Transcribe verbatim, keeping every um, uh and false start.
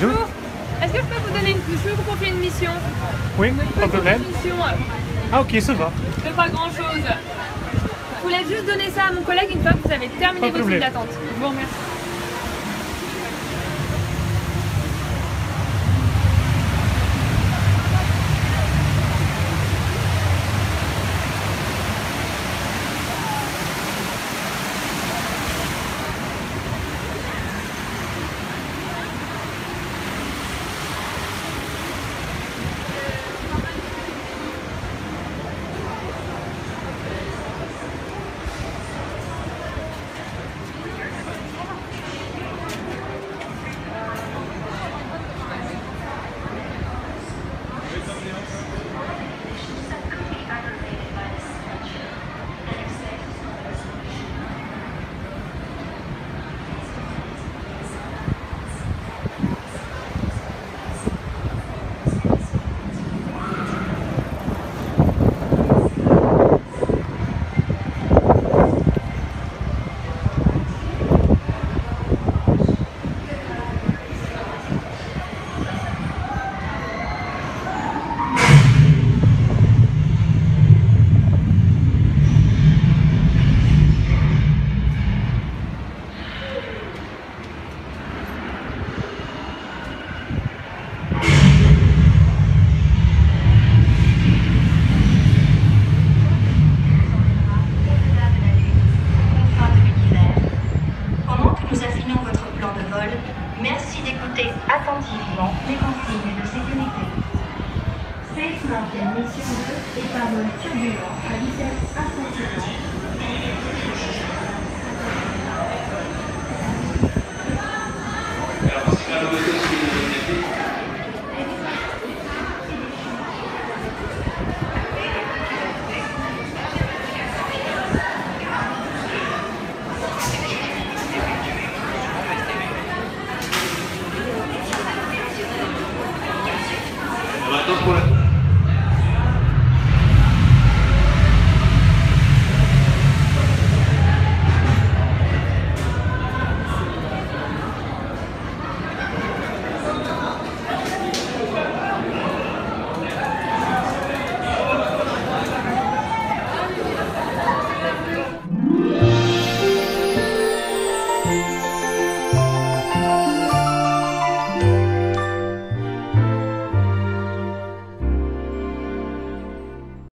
Bonjour. Bonjour. Est-ce que je peux vous donner une touche? Je peux vous confier une mission? Oui, pas de problème. Mission. Ah ok, ça va. C'est pas grand-chose. Je voulais juste donner ça à mon collègue une fois que vous avez terminé votre file d'attente. Je vous remercie. Merci d'écouter attentivement les consignes de sécurité. Safe Mountain Mission deux est un vol turbulent à vitesse inconsidérable.